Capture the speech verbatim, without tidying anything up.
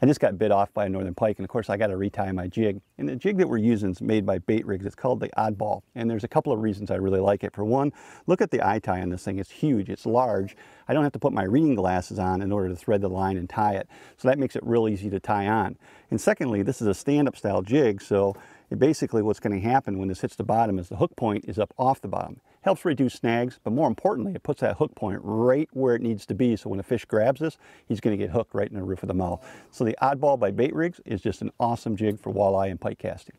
I just got bit off by a northern pike, and of course I got to retie my jig. And the jig that we're using is made by Bait Rigs. It's called the Odd Ball, and there's a couple of reasons I really like it. For one, look at the eye tie on this thing. It's huge, it's large. I don't have to put my reading glasses on in order to thread the line and tie it, so that makes it real easy to tie on. And secondly, this is a stand-up style jig, so it basically what's going to happen when this hits the bottom is the hook point is up off the bottom. Helps reduce snags, but more importantly, it puts that hook point right where it needs to be, so when a fish grabs this, he's going to get hooked right in the roof of the mouth. So the Odd Ball by Bait Rigs is just an awesome jig for walleye and pike casting.